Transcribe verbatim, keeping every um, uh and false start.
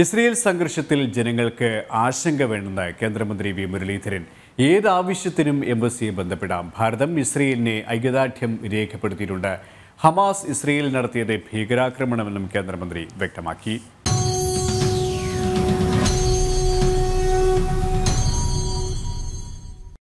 Israel സംഘർഷത്തിൽ ജനങ്ങൾക്ക് ആശങ്ക വേണ്ടെന്ന് കേന്ദ്രമന്ത്രി വി മുരളീധരൻ ഏത് ആവശ്യത്തിനും എംബസിയെ ബന്ധപ്പെടാം. ഭാരതം ഇസ്രായേലിനെ ഐക്യദാർഢ്യം രേഖപ്പെടുത്തിയിട്ടുണ്ട്. ഹമാസ് ഇസ്രായേൽ നടത്തിയത് ഭീകരാക്രമണമെന്നും കേന്ദ്രമന്ത്രി വ്യക്തമാക്കി.